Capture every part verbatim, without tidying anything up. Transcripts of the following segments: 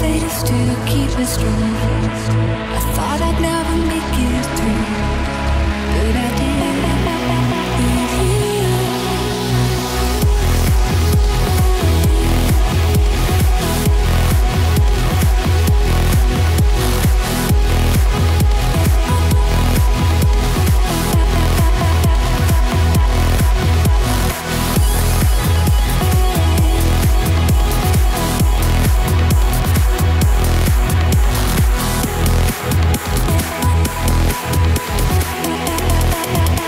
fate is to keep us strong. I thought I'd never make it through, but I did. With you. We'll be right back.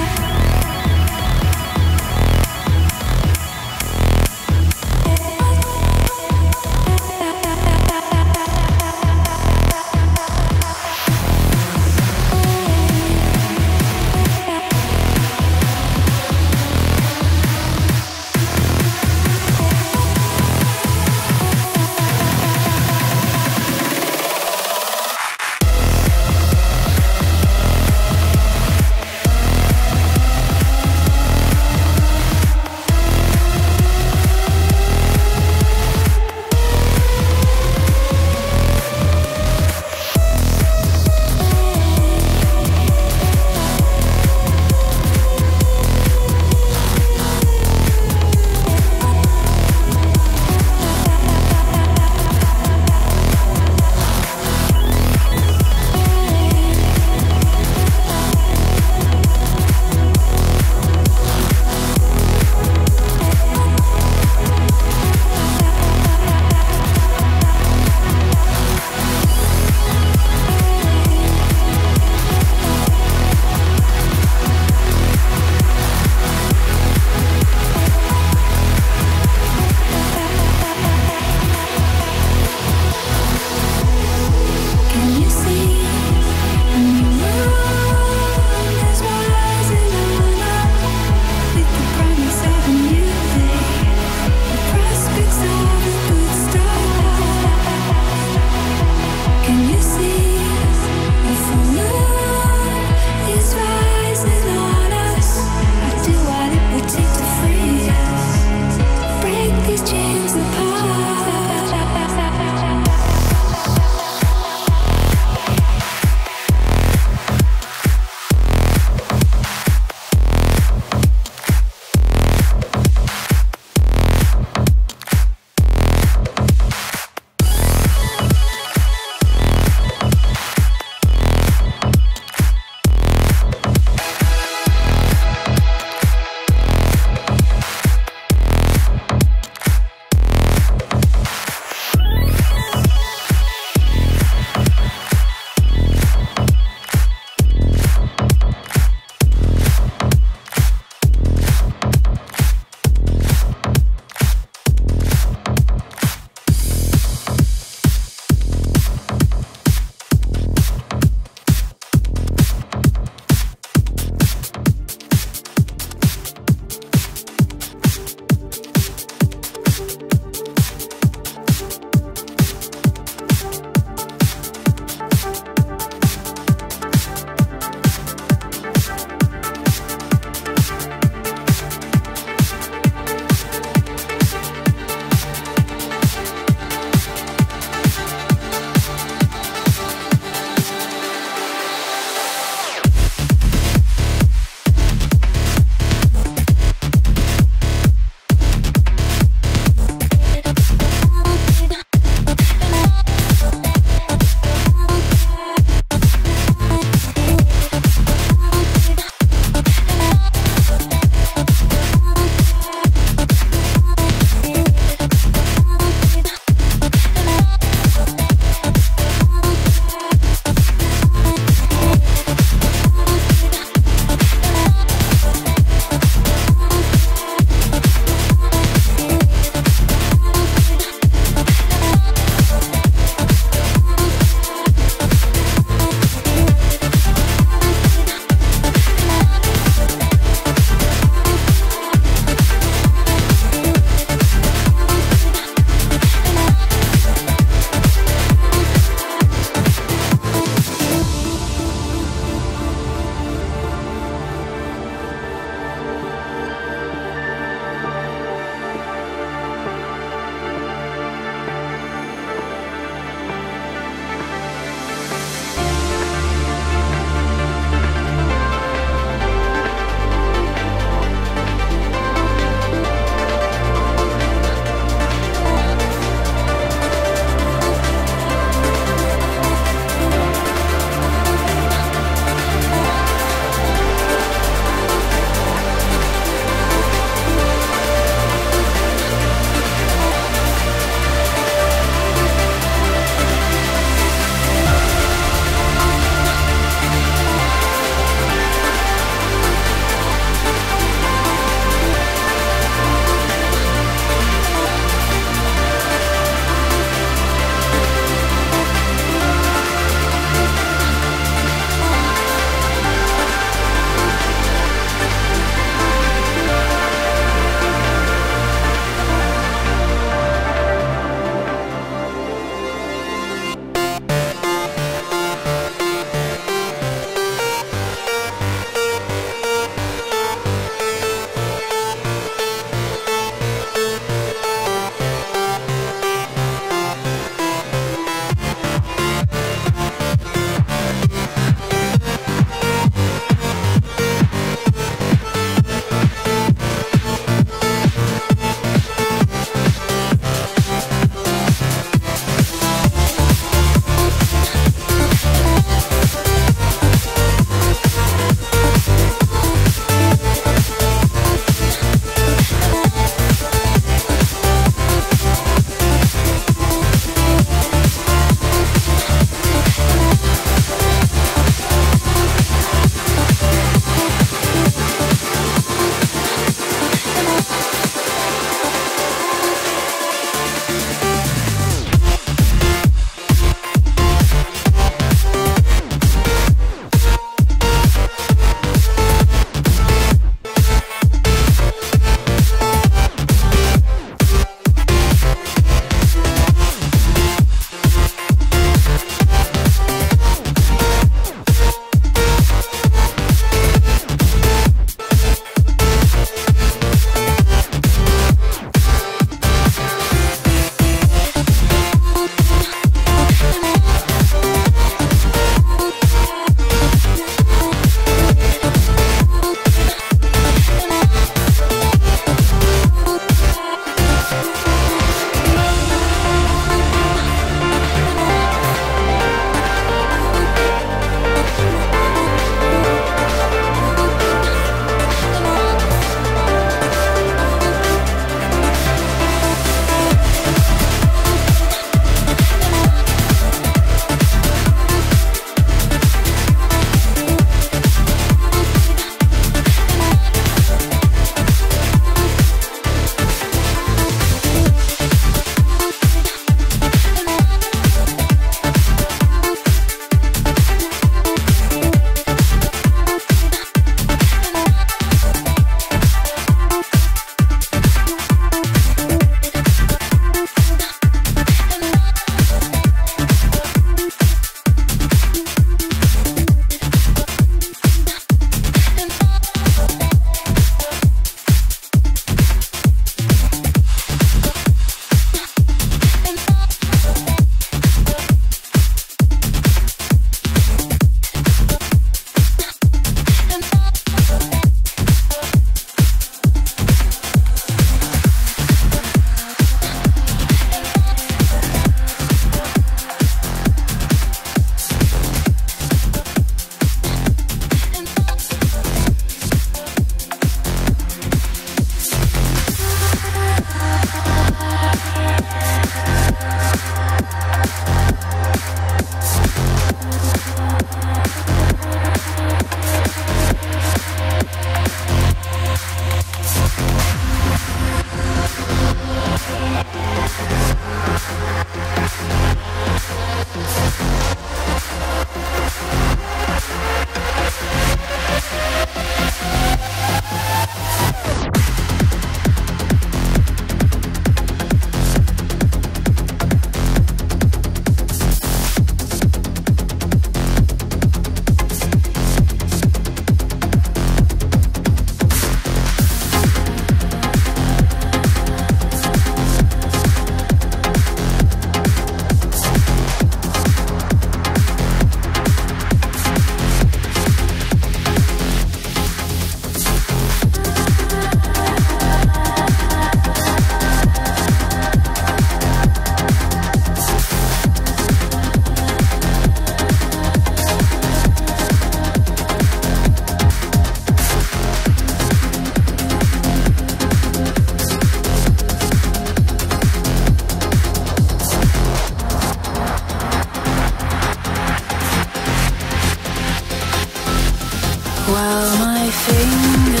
while my fingers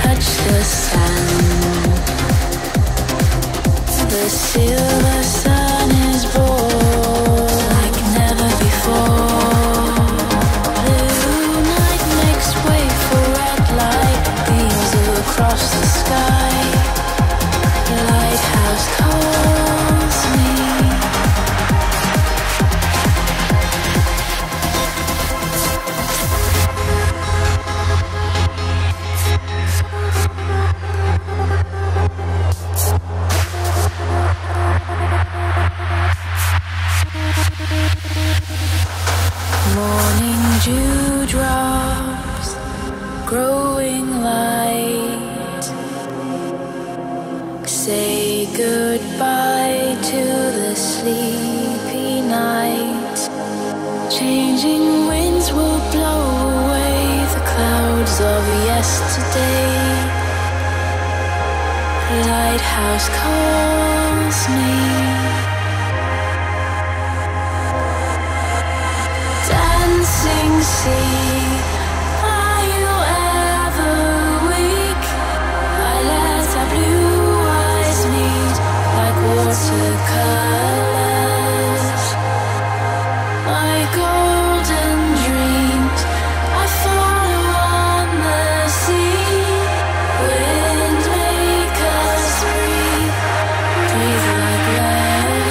touch the sand. The silver sun is born like never before. Blue night makes way for red light. Beams across the sky. The lighthouse calls me. Morning dewdrops, growing light, say goodbye to the sleepy night. Changing winds will blow away the clouds of yesterday. Lighthouse calls me. Dancing sea, are you ever weak? I let our blue eyes meet like watercolors. My golden dreams, I follow on the sea. Wind, make us breathe, breathe like air.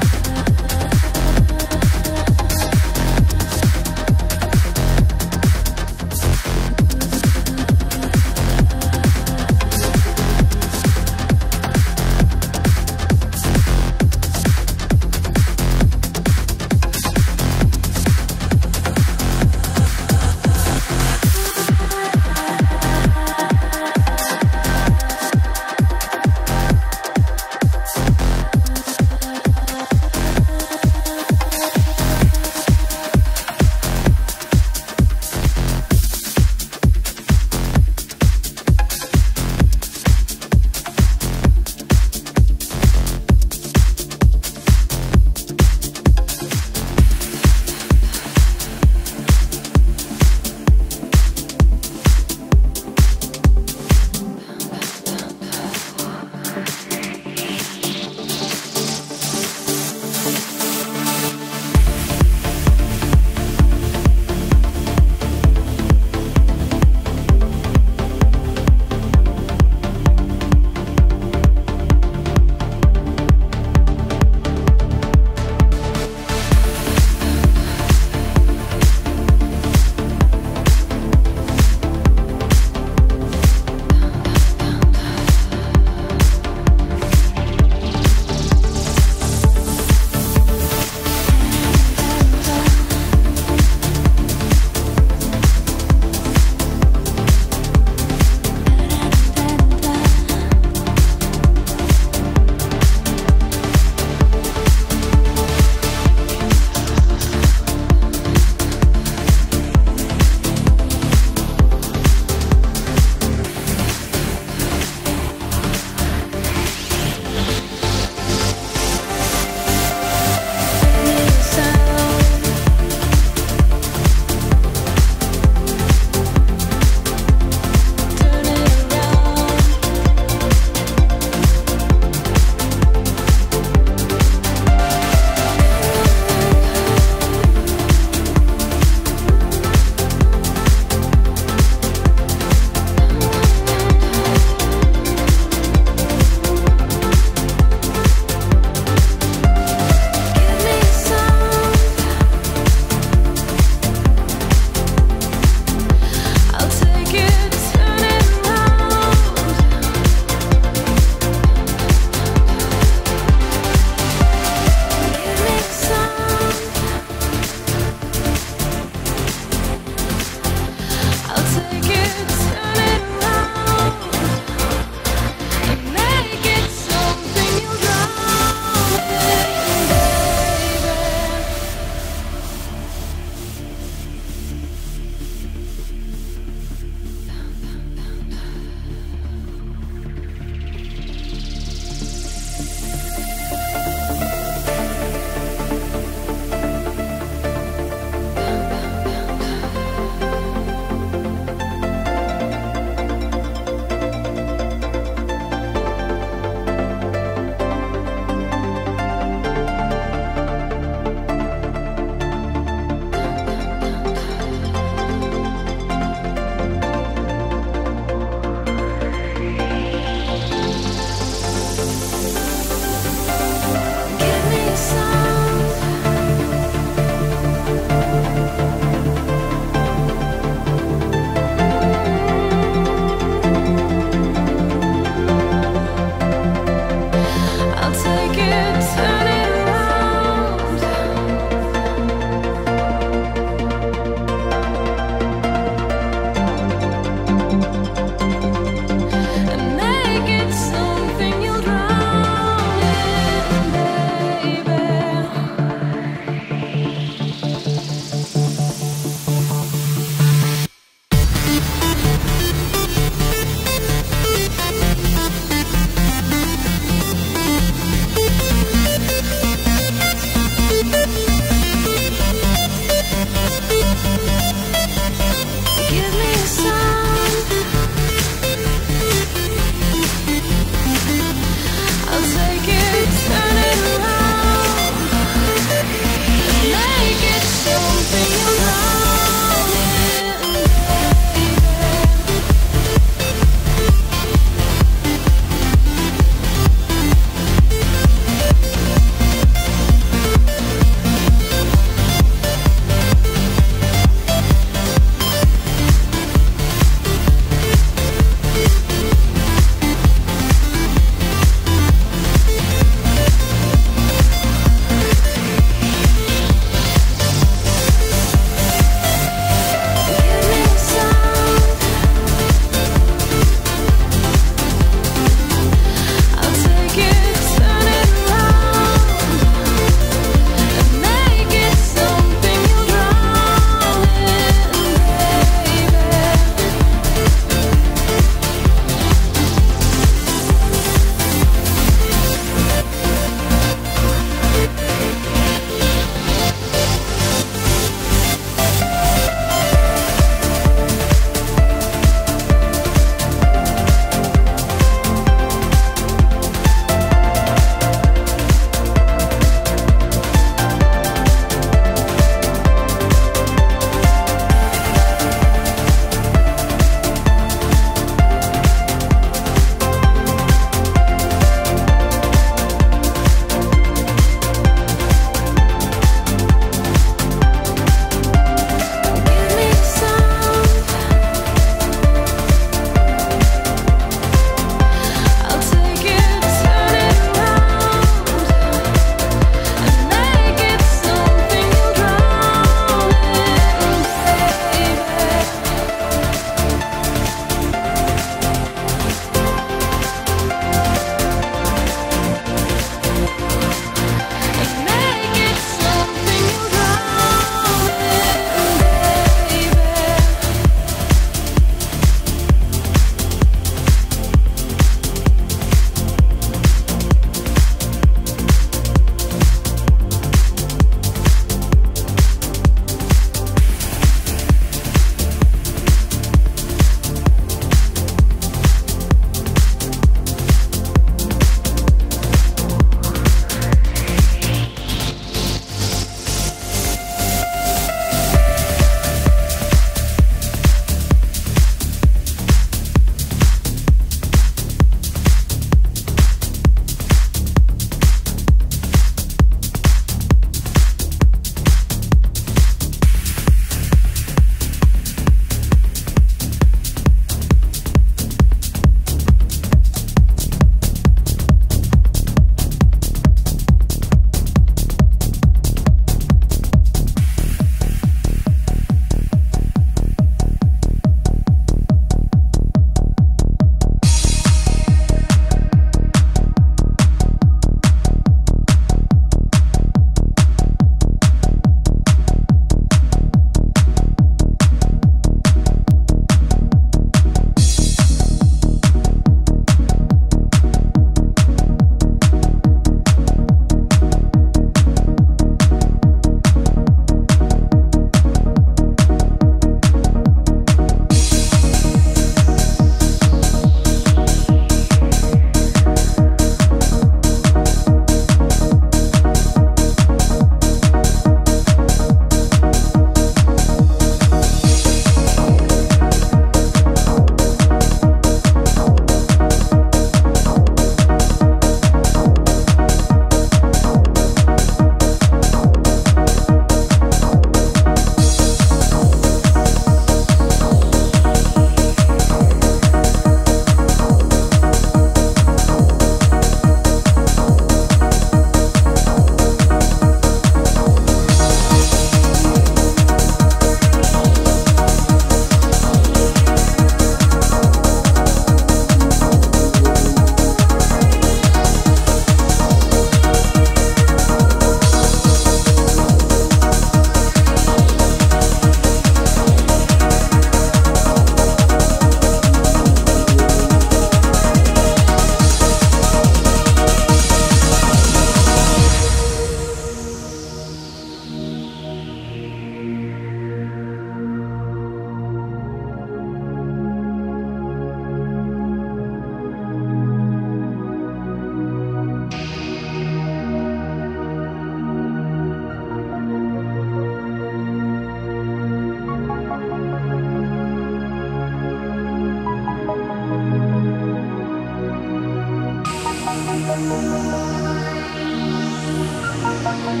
Everything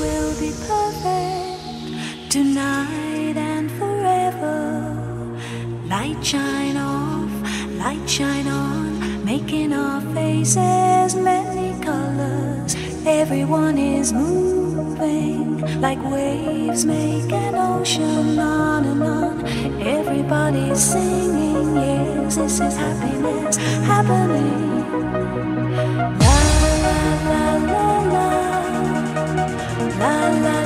will be perfect tonight and forever. Light shine off, light shine on, making our faces many colors. Everyone is moving like waves make an ocean, on and on. Everybody's singing, yes, this is happiness happening. La la la la. La la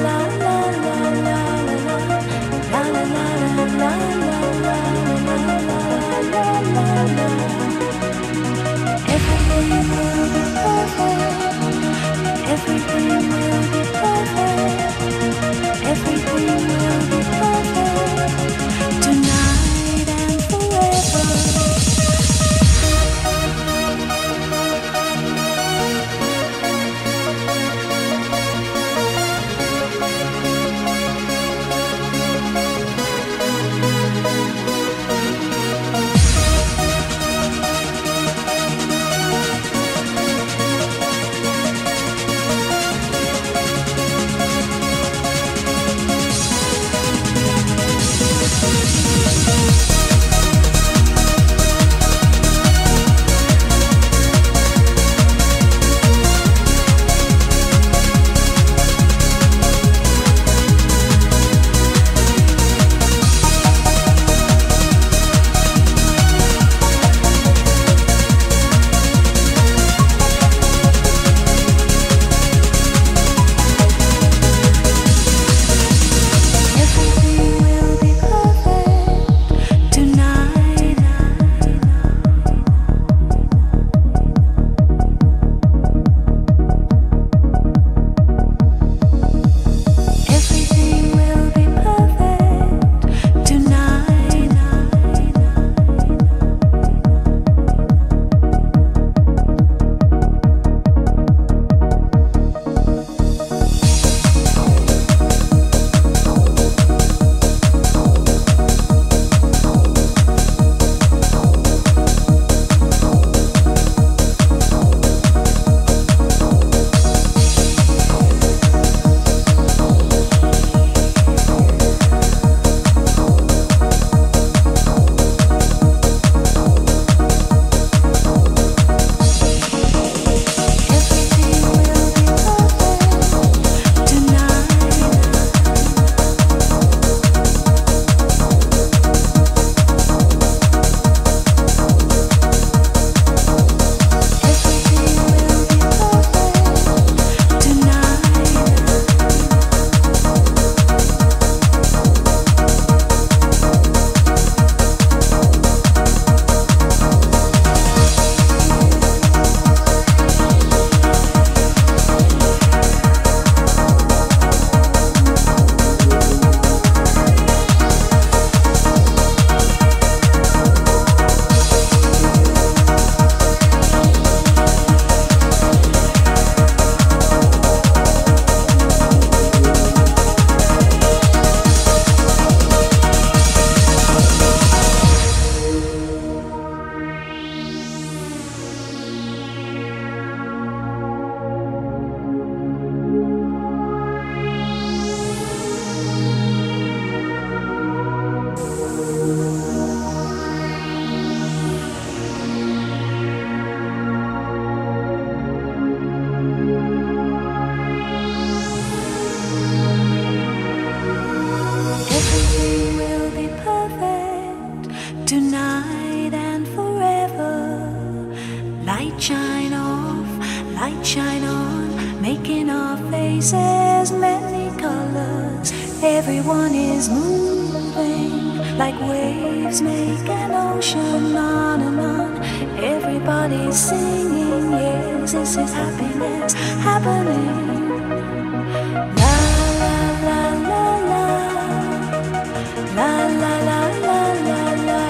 la la la la.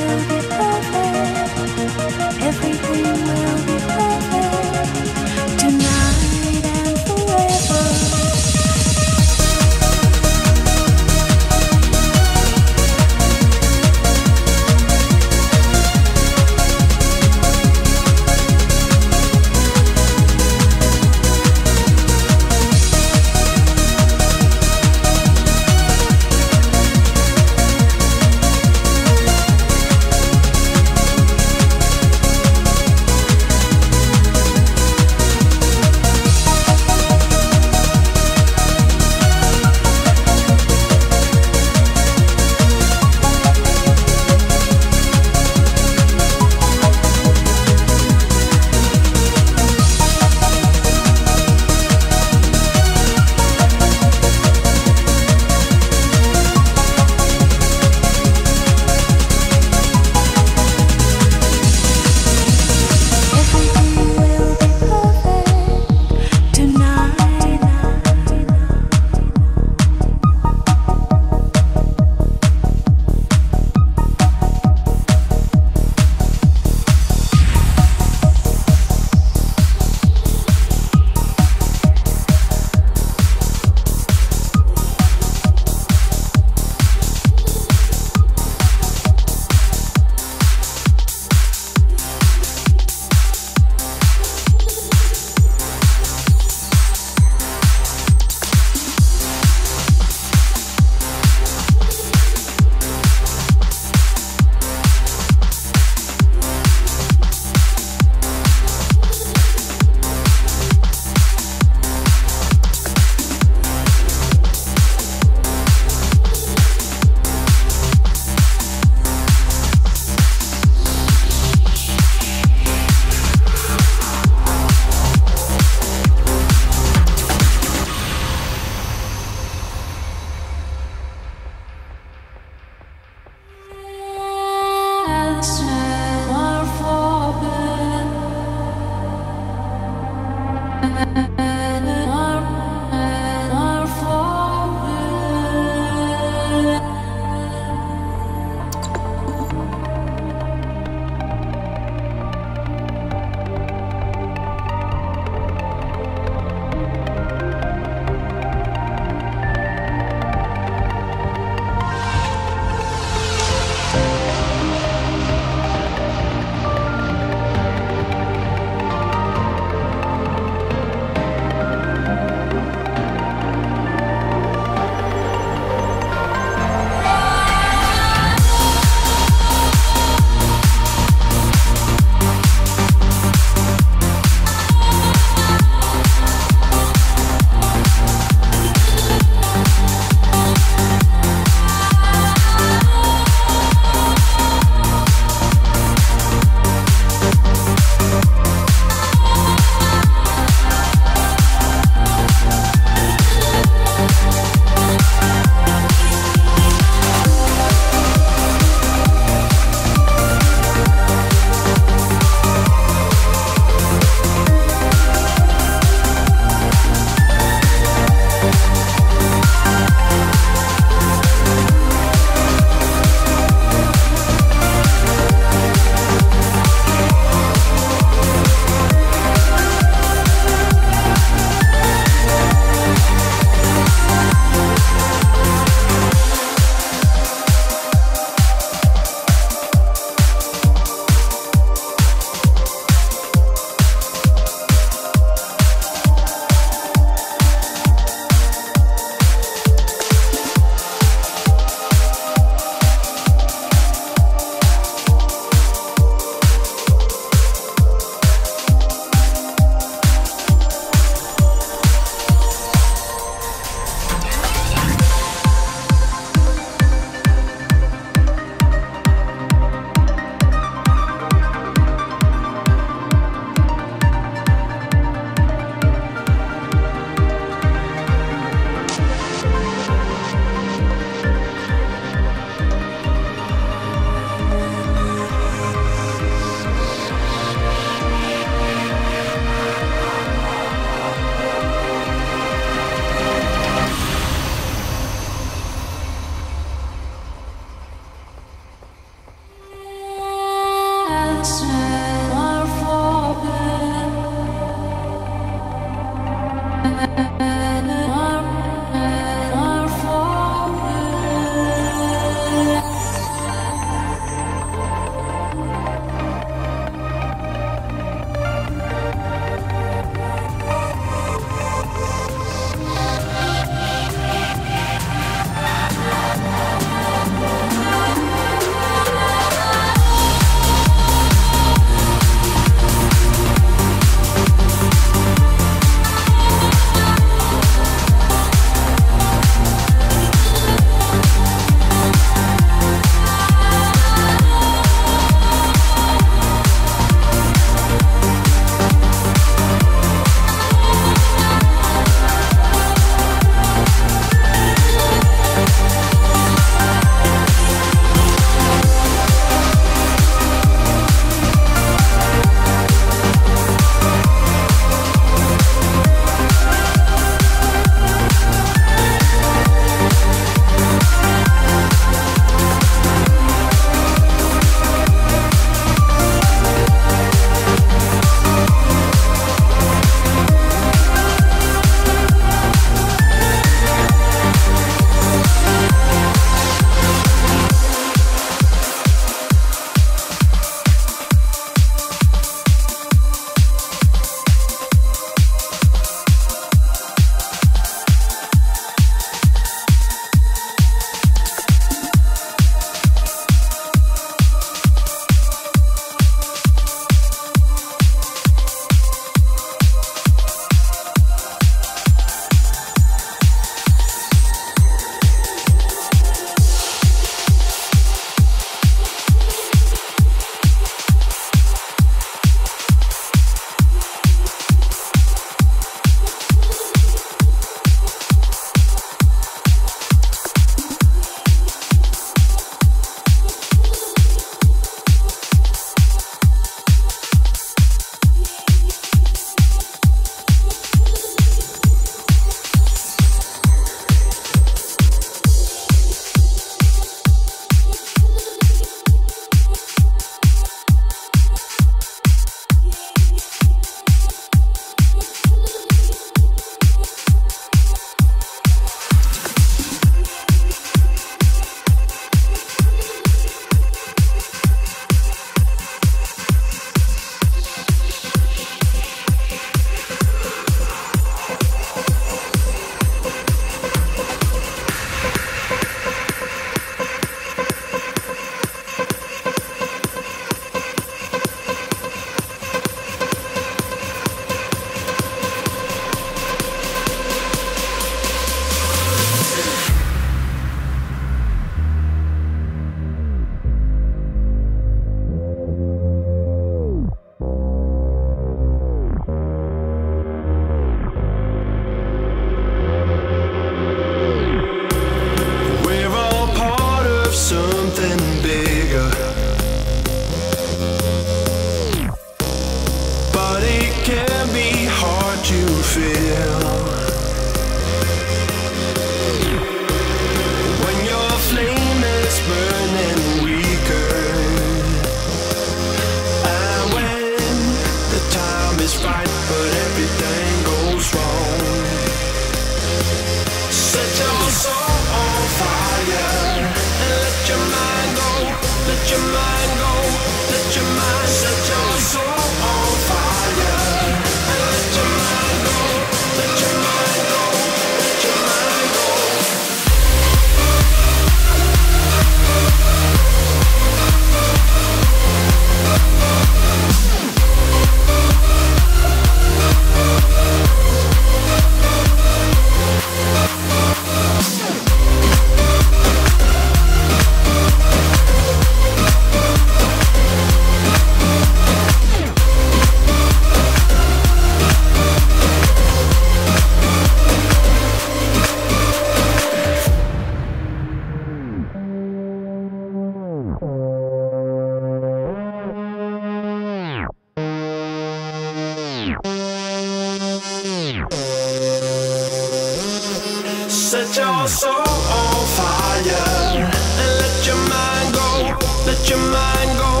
Let your mind go, let your mind go,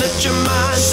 let your mind go.